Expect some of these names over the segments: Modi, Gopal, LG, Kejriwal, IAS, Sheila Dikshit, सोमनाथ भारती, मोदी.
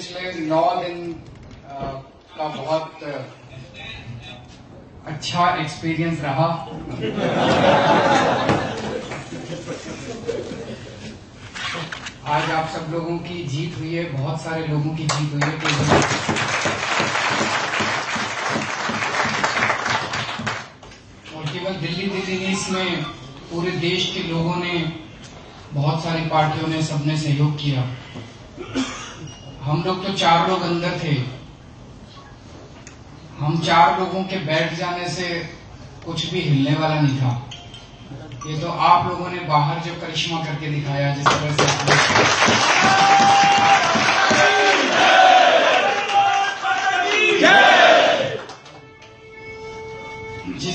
इसमें 9 दिन का बहुत अच्छा एक्सपीरियंस रहा। आज आप सब लोगों की जीत हुई है, बहुत सारे लोगों की जीत हुई है। और केवल दिल्ली नहीं, इसमें पूरे देश के लोगों ने, बहुत सारी पार्टियों ने, सबने सहयोग किया। हम लोग तो 4 लोग अंदर थे। हम 4 लोगों के बैठ जाने से कुछ भी हिलने वाला नहीं था। ये तो आप लोगों ने बाहर जो करिश्मा करके दिखाया, जिस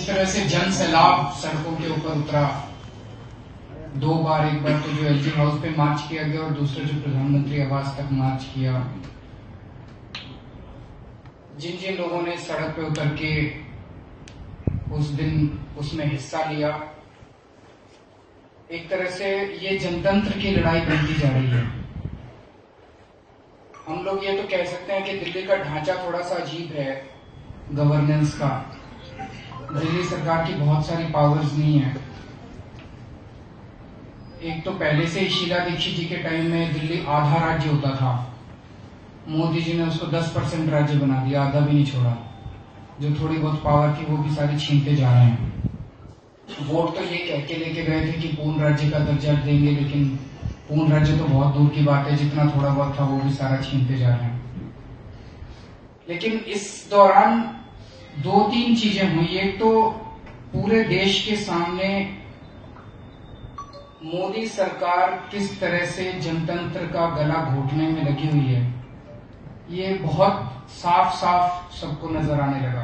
तरह से जन सैलाब सड़कों के ऊपर उतरा, 2 बार, एक बार तो जो एलजी हाउस पे मार्च किया गया और दूसरा जो प्रधानमंत्री आवास तक मार्च किया। जिन जिन लोगों ने सड़क पे उतर के उस दिन उसमें हिस्सा लिया, एक तरह से ये जनतंत्र की लड़ाई बनती जा रही है। हम लोग ये तो कह सकते हैं कि दिल्ली का ढांचा थोड़ा सा अजीब है गवर्नेंस का। दिल्ली सरकार की बहुत सारी पावर्स नहीं है। एक तो पहले से ही शीला दीक्षित जी के टाइम में दिल्ली आधा राज्य होता था। मोदी जी ने उसको 10% राज्य बना दिया, आधा भी नहीं छोड़ा। जो थोड़ी बहुत पावर थी वो भी सारी छीनते जा रहे हैं। वोट तो ये कह के लेके गए थे कि पूर्ण राज्य का दर्जा देंगे, लेकिन पूर्ण राज्य तो बहुत दूर की बात है। जितना थोड़ा बहुत था वो भी सारा छीनते जा रहे हैं। लेकिन इस दौरान 2-3 चीजें हुई। एक तो पूरे देश के सामने मोदी सरकार किस तरह से जनतंत्र का गला घोटने में लगी हुई है, ये बहुत साफ सबको नजर आने लगा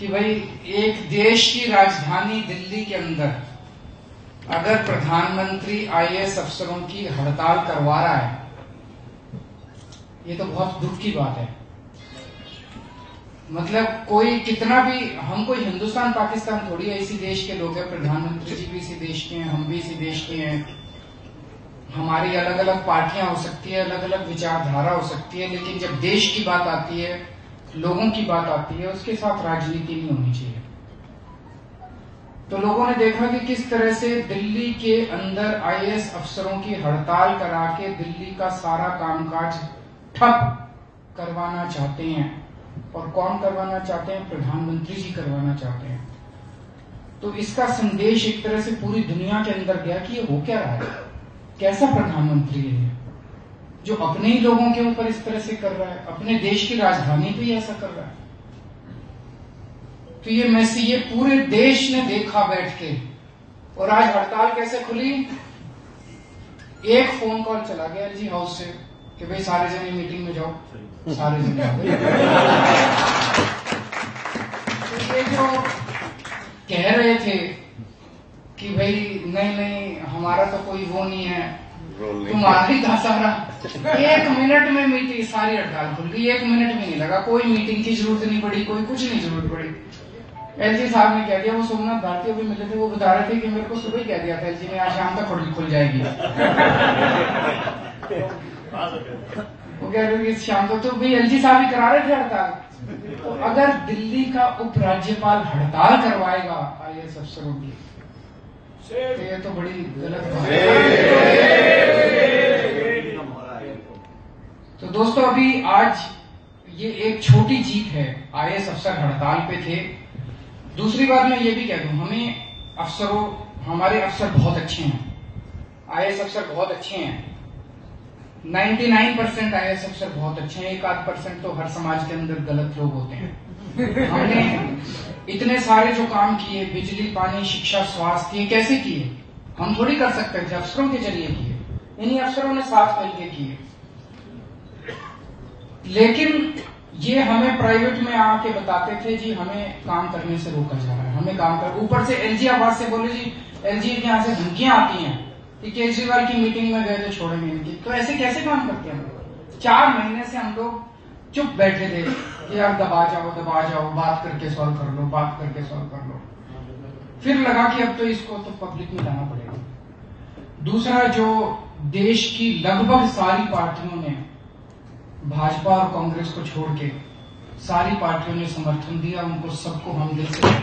कि भाई एक देश की राजधानी दिल्ली के अंदर अगर प्रधानमंत्री IAS अफसरों की हड़ताल करवा रहा है, ये तो बहुत दुख की बात है। मतलब कोई कितना भी, हम कोई हिंदुस्तान पाकिस्तान थोड़ी है, इसी देश के लोग हैं। प्रधानमंत्री जी भी इसी देश के हैं, हम भी इसी देश के हैं। हमारी अलग अलग पार्टियां हो सकती है, अलग अलग विचारधारा हो सकती है, लेकिन जब देश की बात आती है, लोगों की बात आती है, उसके साथ राजनीति नहीं होनी चाहिए। तो लोगों ने देखा कि किस तरह से दिल्ली के अंदर IAS अफसरों की हड़ताल करा के दिल्ली का सारा कामकाज ठप करवाना चाहते हैं। और कौन करवाना चाहते हैं? प्रधानमंत्री जी करवाना चाहते हैं। तो इसका संदेश एक तरह से पूरी दुनिया के अंदर गया कि ये हो क्या रहा है, कैसा प्रधानमंत्री है जो अपने ही लोगों के ऊपर इस तरह से कर रहा है, अपने देश की राजधानी पे ऐसा कर रहा है। तो ये मैसेज ये पूरे देश ने देखा बैठ के। और आज हड़ताल कैसे खुली? एक फोन कॉल चला गया LG हाउस से कि भाई सारे जने मीटिंग में जाओ, सारे जने। तो ये जो कह रहे थे कि भाई नहीं हमारा तो कोई वो नहीं है, तुम्हारी था सारा, 1 मिनट में मीटिंग, सारी हड़ताल खुल गई। 1 मिनट भी नहीं लगा, कोई मीटिंग की जरूरत नहीं पड़ी, कोई कुछ नहीं जरूरत पड़ी। LG साहब ने कह दिया, वो सोमनाथ भारती अभी मिले थे, वो बता रहे थे कि मेरे को सुबह कह दिया था LG ने आज शाम तक खुल जाएगी। वो कह रहे शाम को तो भाई LG साहब ही करा रहे थे हड़ताल। तो अगर दिल्ली का उपराज्यपाल हड़ताल करवाएगा IAS अफसरों की, तो ये तो बड़ी गलत बात है। तो दोस्तों, अभी आज ये एक छोटी जीत है। IAS अफसर हड़ताल पे थे। दूसरी बात मैं ये भी कह दूं, हमारे अफसर बहुत अच्छे हैं, IAS अफसर बहुत अच्छे हैं। 99% IAS अफसर बहुत अच्छे हैं, 1-8% तो हर समाज के अंदर गलत लोग होते हैं। हमने इतने सारे जो काम किए, बिजली, पानी, शिक्षा, स्वास्थ्य, ये कैसे किए? हम थोड़ी कर सकते थे, अफसरों के जरिए किए, इन्हीं अफसरों ने साथ मिलकर किए। लेकिन ये हमें प्राइवेट में आके बताते थे जी हमें काम करने से रोका जा रहा है, हमें काम कर। ऊपर से LG आवाज से बोले जी, LG के यहाँ से धमकियां आती हैं कि केजरीवाल की मीटिंग में गए तो छोड़ेंगे इनकी। तो ऐसे कैसे काम करते हैं? 4 महीने से हम लोग चुप बैठे थे कि यार दबा जाओ, बात करके सॉल्व कर लो, फिर लगा कि अब तो इसको तो पब्लिक में लाना पड़ेगा। दूसरा, जो देश की लगभग सारी पार्टियों ने भाजपा और कांग्रेस को छोड़ के सारी पार्टियों ने समर्थन दिया, उनको सबको हम दिल से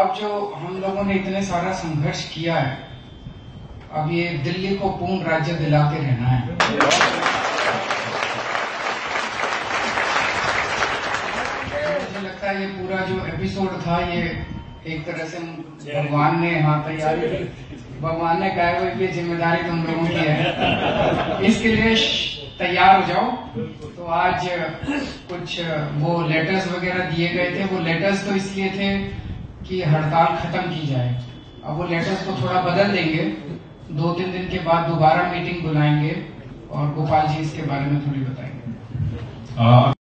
अब जो हम लोगों ने इतने सारा संघर्ष किया है, अब ये दिल्ली को पूर्ण राज्य दिलाते रहना है। मुझे लगता है ये पूरा जो एपिसोड था, ये एक तरह से भगवान ने भगवान ने कहा है कि जिम्मेदारी तुम लोगों की है, इसके लिए तैयार हो जाओ। तो आज कुछ वो लेटर्स वगैरह दिए गए थे, वो लेटर्स तो इसलिए थे कि हड़ताल खत्म की जाए। अब वो लेटर्स को थोड़ा बदल देंगे, 2-3 दिन के बाद दोबारा मीटिंग बुलाएंगे और गोपाल जी इसके बारे में थोड़ी बताएंगे।